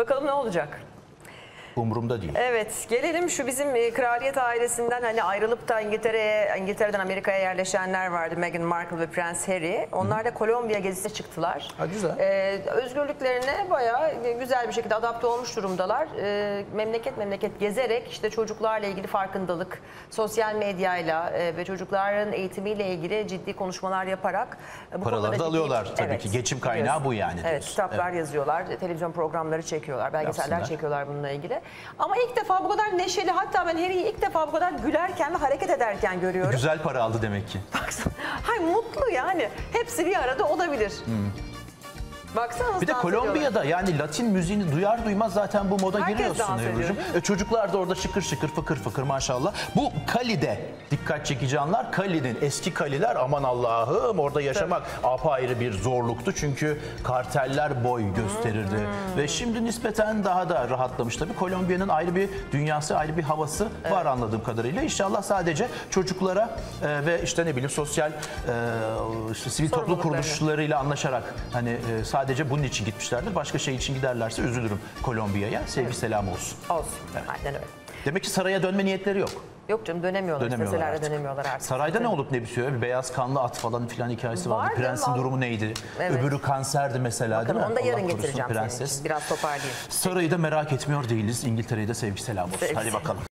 Bakalım ne olacak? Umurumda değil. Evet, gelelim şu bizim kraliyet ailesinden, hani ayrılıp da İngiltere'den Amerika'ya yerleşenler vardı. Meghan Markle ve Prens Harry. Onlar da Kolombiya gezisine çıktılar. Ha, güzel. Özgürlüklerine bayağı güzel bir şekilde adapte olmuş durumdalar. Memleket gezerek işte çocuklarla ilgili farkındalık, sosyal medyayla ve çocukların eğitimiyle ilgili ciddi konuşmalar yaparak bu paraları da alıyorlar tabii ki. Geçim kaynağı diyorsun. Bu yani. Evet, kitaplar yazıyorlar, televizyon programları çekiyorlar, belgeseller çekiyorlar bununla ilgili. Ama ilk defa bu kadar neşeli, hatta ben Harry'i ilk defa bu kadar gülerken ve hareket ederken görüyorum. Güzel para aldı demek ki. Baksana, hayır, mutlu yani. Hepsi bir arada olabilir. Baksanız bir de Kolombiya'da yani Latin müziğini duyar duymaz zaten bu moda giriyorsun Ebru'cum. Çocuklar da orada şıkır şıkır, fıkır fıkır maşallah. Bu Cali'de dikkat çekici anlar. Cali'nin eski Cali'ler, aman Allah'ım, orada yaşamak apayrı bir zorluktu. Çünkü karteller boy gösterirdi. Ve şimdi nispeten daha da rahatlamış tabii. Kolombiya'nın ayrı bir dünyası, ayrı bir havası var anladığım kadarıyla. İnşallah sadece çocuklara ve işte ne bileyim sosyal işte sivil toplum kuruluşlarıyla anlaşarak hani sadece bunun için gitmişlerdir. Başka şey için giderlerse üzülürüm Kolombiya'ya. Sevgi selam olsun. Olsun. Evet. Aynen öyle. Demek ki saraya dönme niyetleri yok. Yok canım, dönemiyorlar artık. Sarayda ne olup ne bitiyor? Bir beyaz kanlı at falan filan hikayesi vardı. Prensin durumu neydi? Öbürü kanserdi mesela. Bakın, değil mi? Onu da yarın getireceğim. Prenses. Biraz toparlayayım. Sarayı da merak etmiyor değiliz. İngiltere'yi de sevgi selam olsun. Hadi bakalım.